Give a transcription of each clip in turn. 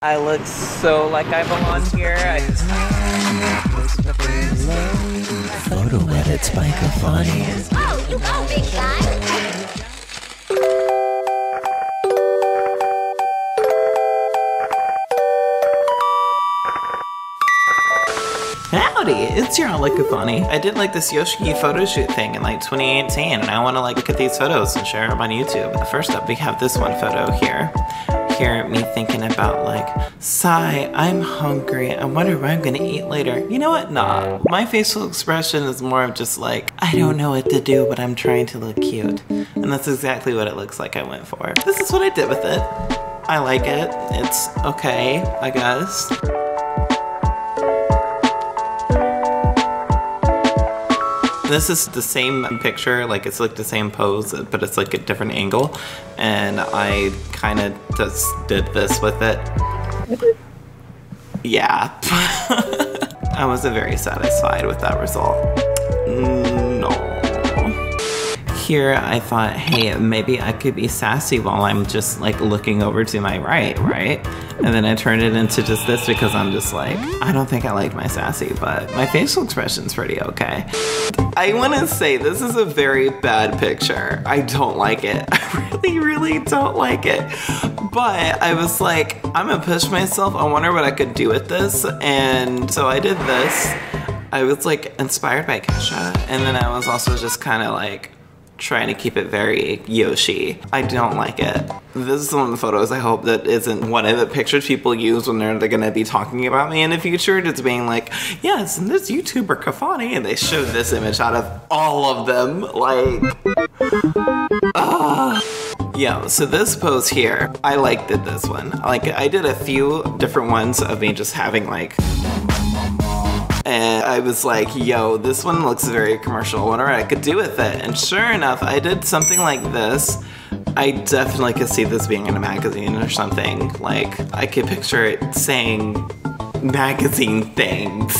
I look so like I belong here. Photo edits by Kaphonie. Oh, you go, big guy! Howdy, it's your Aunt Kaphonie. I did like this Yoshiki photo shoot thing in like 2018, and I want to like look at these photos and share them on YouTube. First up, we have this one photo here. Hear me thinking about like, sigh, I'm hungry, I wonder what I'm gonna eat later. You know what, nah. My facial expression is more of just like, I don't know what to do, but I'm trying to look cute. And that's exactly what it looks like I went for. This is what I did with it. I like it, it's okay, I guess. This is the same picture, like it's like the same pose, but it's like a different angle. And I kind of just did this with it. Yeah. I wasn't very satisfied with that result. No. Here I thought, hey, maybe I could be sassy while I'm just like looking over to my right, right? And then I turned it into just this because I'm just like, I don't think I like my sassy, but my facial expression's pretty okay. I want to say this is a very bad picture. I don't like it. I really don't like it. But I was like, I'm gonna push myself. I wonder what I could do with this. And so I did this. I was like inspired by Kesha. And then I was also just kind of like trying to keep it very Yoshi. I don't like it. This is one of the photos I hope that isn't one of the pictures people use when they're gonna be talking about me in the future, just being like, yes, and this YouTuber Kaphonie, and they showed this image out of all of them, like, Yeah, so this pose here, I liked it, this one. Like, I did a few different ones of me just having like, and I was like, yo, this one looks very commercial. I wonder what I could do with it. And sure enough, I did something like this. I definitely could see this being in a magazine or something. Like, I could picture it saying magazine things.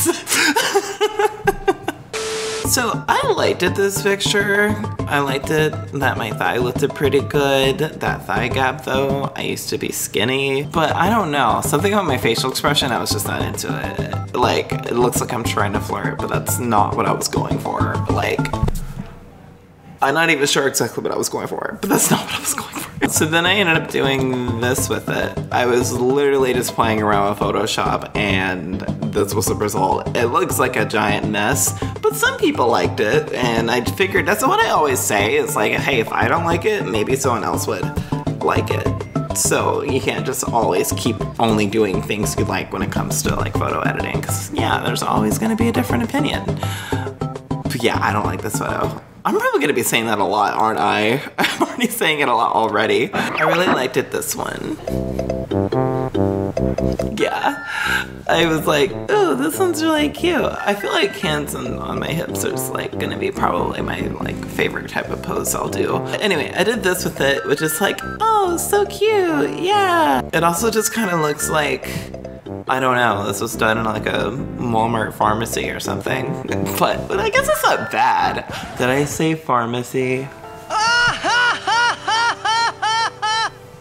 So I liked it, this picture. I liked it that my thigh looked pretty good. That thigh gap though, I used to be skinny. But I don't know, something about my facial expression, I was just not into it. Like, it looks like I'm trying to flirt, but that's not what I was going for. Like, I'm not even sure exactly what I was going for, but that's not what I was going for. So then I ended up doing this with it. I was literally just playing around with Photoshop, and this was the result. It looks like a giant mess, but some people liked it, and I figured that's what I always say. It's like, hey, if I don't like it, maybe someone else would like it. So you can't just always keep only doing things you like when it comes to like photo editing, because yeah, there's always gonna be a different opinion. But yeah, I don't like this photo. I'm probably gonna be saying that a lot, aren't I? I'm already saying it a lot already. I really liked it, this one. Yeah. I was like, oh, this one's really cute. I feel like hands on my hips are just like gonna be probably my like favorite type of pose I'll do. Anyway, I did this with it, which is like, oh, so cute, yeah. It also just kind of looks like, I don't know, this was done in like a Walmart pharmacy or something. But I guess it's not bad. Did I say pharmacy?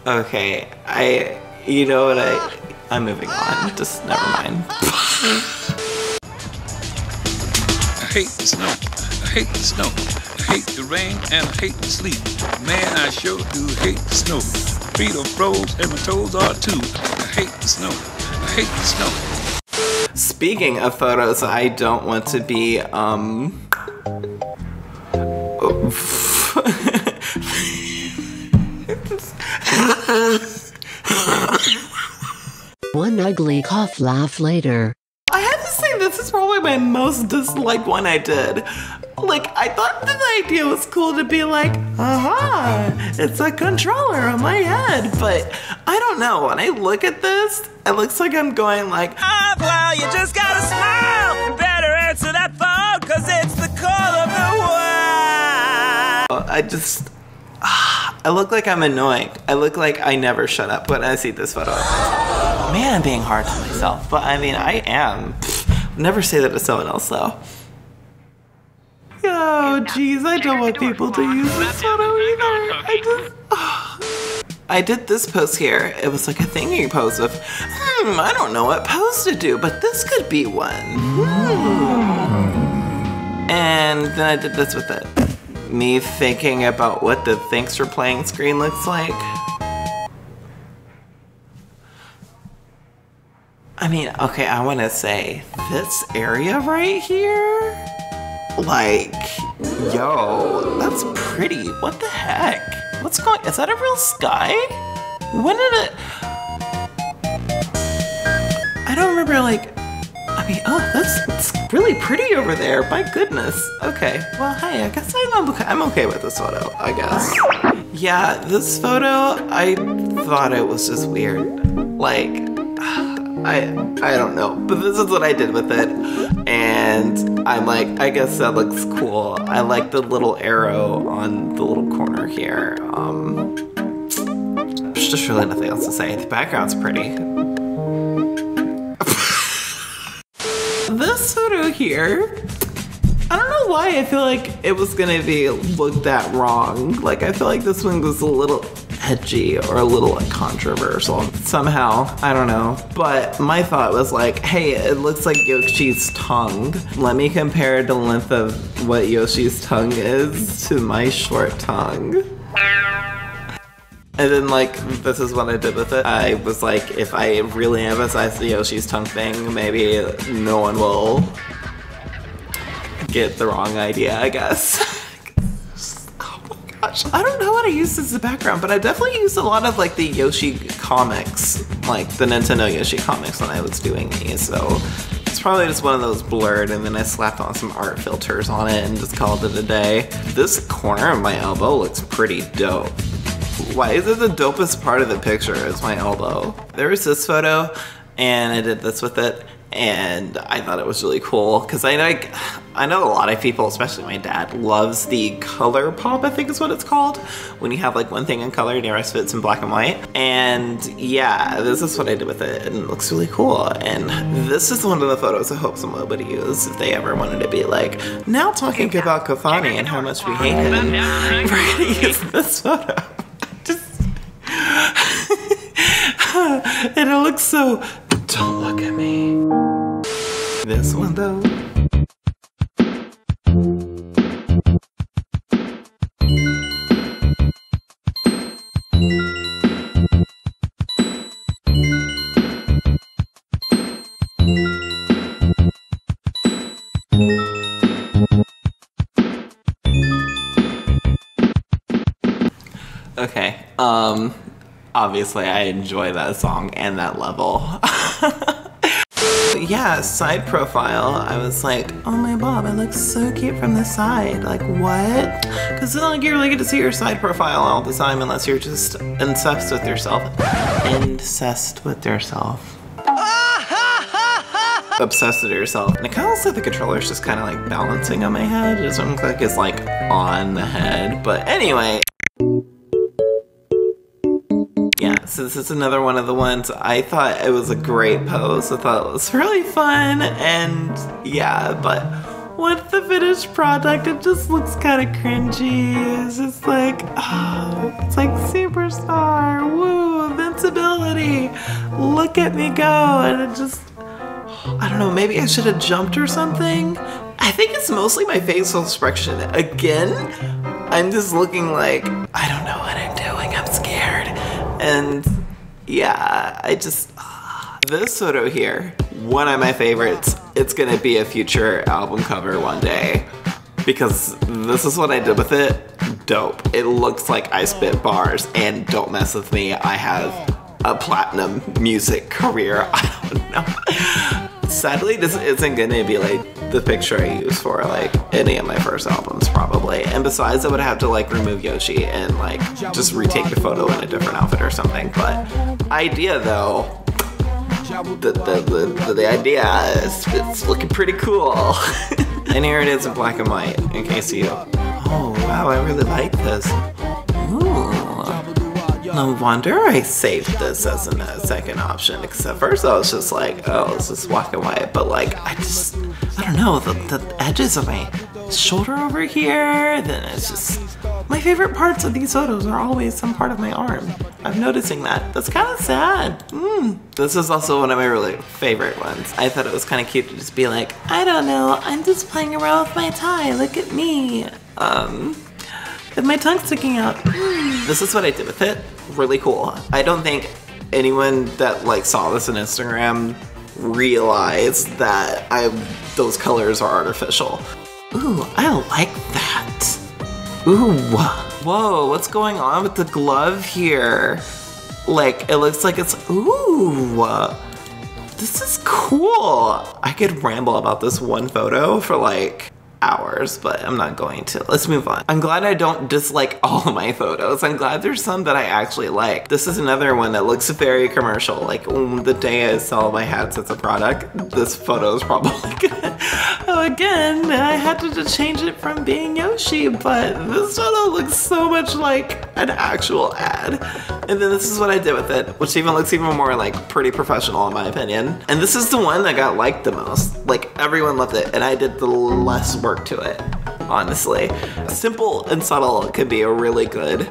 Okay, you know what, I'm moving on, just never mind. I hate the snow, I hate the snow, I hate the rain, and I hate the sleep. Man, I sure do hate the snow. My feet are froze and my toes are too. I hate the snow. Speaking of photos, I don't want to be, One ugly cough laugh later. I have to say, this is probably my most disliked one I did. Like, I thought that the idea was cool to be like, aha, it's a controller on my head, but I don't know, when I look at this, it looks like I'm going like, ah, well, you just gotta smile, you better answer that phone, cause it's the call of the world. I look like I'm annoying. I look like I never shut up when I see this photo. Man, I'm being hard on myself, but I mean, I am. Pfft, never say that to someone else though. Oh, geez, I don't want people to use this photo either. I did this pose here. It was like a thingy pose of I don't know what pose to do, but this could be one. And then I did this with it. Me thinking about what the thanks for playing screen looks like. I mean, okay, I want to say this area right here? Like, yo, that's pretty. What the heck? What's going, is that a real sky? When did it? I don't remember, like, I mean, oh, that's really pretty over there. My goodness. Okay, well, hey, I guess I'm okay with this photo, I guess. Yeah, this photo, I thought it was just weird. Like, I don't know, but this is what I did with it. And I'm like, I guess that looks cool. I like the little arrow on the little corner here. There's just really nothing else to say. The background's pretty. This photo here, I don't know why I feel like it was gonna be looked at wrong. Like, I feel like this one was a little edgy or a little controversial somehow, I don't know. But my thought was like, hey, it looks like Yoshi's tongue. Let me compare the length of what Yoshi's tongue is to my short tongue. And then, like, this is what I did with it. I was like, if I really emphasize the Yoshi's tongue thing, maybe no one will get the wrong idea, I guess. Oh my gosh. I don't know what I used as the background, but I definitely used a lot of, like, the Yoshi comics, like the Nintendo Yoshi comics when I was doing these, so it's probably just one of those blurred, and then I slapped on some art filters on it and just called it a day. This corner of my elbow looks pretty dope. Why is it the dopest part of the picture is my elbow? There was this photo and I did this with it and I thought it was really cool because I know a lot of people, especially my dad, loves the color pop, I think is what it's called, when you have like one thing in color and the rest of it's in black and white. And yeah, this is what I did with it and it looks really cool. And this is one of the photos I hope someone would use if they ever wanted to be like, now talking about Kaphonie and how much we hate him, we're gonna use this photo. And it looks so, don't look at me. This one though. Okay, obviously, I enjoy that song and that level. Yeah, side profile. I was like, oh my bob, it looks so cute from the side. Like, what? Because it's not like you really get to see your side profile all the time unless you're just obsessed with yourself. Incest with yourself. Obsessed with yourself. And I kind of looks like the controller's just kind of like balancing on my head. Just one click is like on the head. But anyway. Yeah, so this is another one of the ones I thought it was a great pose. I thought it was really fun and yeah, but with the finished product, it just looks kind of cringy. It's just like, oh, it's like superstar, woo, invincibility, look at me go. And it just, I don't know, maybe I should have jumped or something. I think it's mostly my facial expression. Again, I'm just looking like, I don't know what I'm doing, I'm scared. And yeah, I just, this photo here, one of my favorites. It's gonna be a future album cover one day because this is what I did with it. Dope. It looks like I spit bars and don't mess with me. I have a platinum music career. I don't know. Sadly, this isn't gonna be like the picture I use for like any of my first albums probably. And besides, I would have to like remove Yoshi and like just retake the photo in a different outfit or something. But idea though, the idea is it's looking pretty cool. And here it is in black and white in case you, oh wow, I really like this. Ooh. No wonder I saved this as a second option, because at first I was just like, oh, this is black and white, but like, I don't know, the edges of my shoulder over here, then it's just, My favorite parts of these photos are always some part of my arm. I'm noticing that. That's kind of sad. This is also one of my really favorite ones. I thought it was kind of cute to just be like, I don't know, I'm just playing around with my tie, look at me. And my tongue's sticking out. This is what I did with it. Really cool. I don't think anyone that like saw this on Instagram realized that those colors are artificial. Ooh, I like that. Ooh, whoa, what's going on with the glove here? Like, it looks like it's, ooh, this is cool. I could ramble about this one photo for like hours, but I'm not going to. Let's move on. I'm glad I don't dislike all of my photos. I'm glad there's some that I actually like. This is another one that looks very commercial. Like, the day I sell my hats as a product, this photo is probably good. Again, I had to change it from being Yoshi, but this photo looks so much like an actual ad. And then this is what I did with it, which even looks even more like pretty professional in my opinion. And this is the one that got liked the most. Like, everyone loved it, and I did the less work to it, honestly. Simple and subtle could be a really good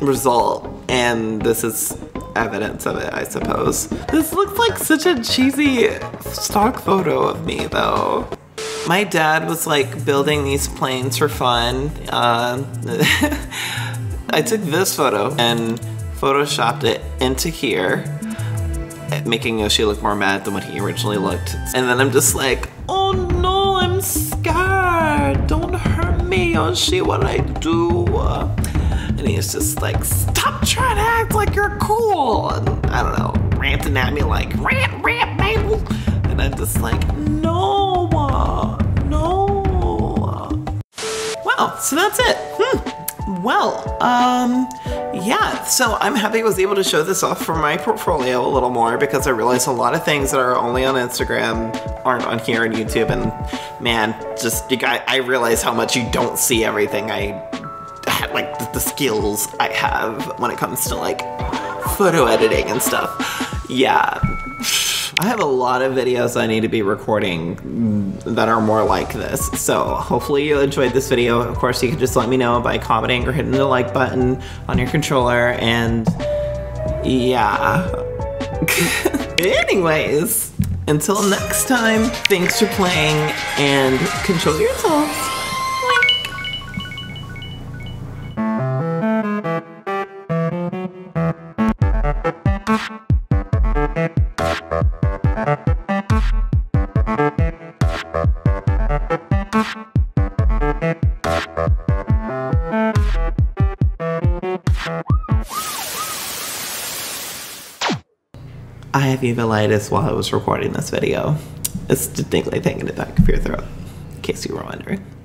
result, and this is evidence of it, I suppose. This looks like such a cheesy stock photo of me, though. My dad was like building these planes for fun. I took this photo and photoshopped it into here, making Yoshi look more mad than what he originally looked. And then I'm just like, oh no, I'm scared. Don't hurt me, Yoshi, what'd I do? And he's just like, stop trying to act like you're cool. And I don't know, ranting at me like, rant, Mabel. And I'm just like, no, no. Wow, so that's it. Well, yeah, so I'm happy I was able to show this off for my portfolio a little more, because I realized a lot of things that are only on Instagram aren't on here on YouTube, and man, just, I realize how much you don't see everything I had, like the skills I have when it comes to like photo editing and stuff. Yeah, I have a lot of videos I need to be recording that are more like this. So hopefully you enjoyed this video. Of course, you can just let me know by commenting or hitting the like button on your controller, and yeah. Anyways, until next time, thanks for playing and control yourselves. I have uveitis while I was recording this video. It's distinctly taking it back up your throat, in case you were wondering.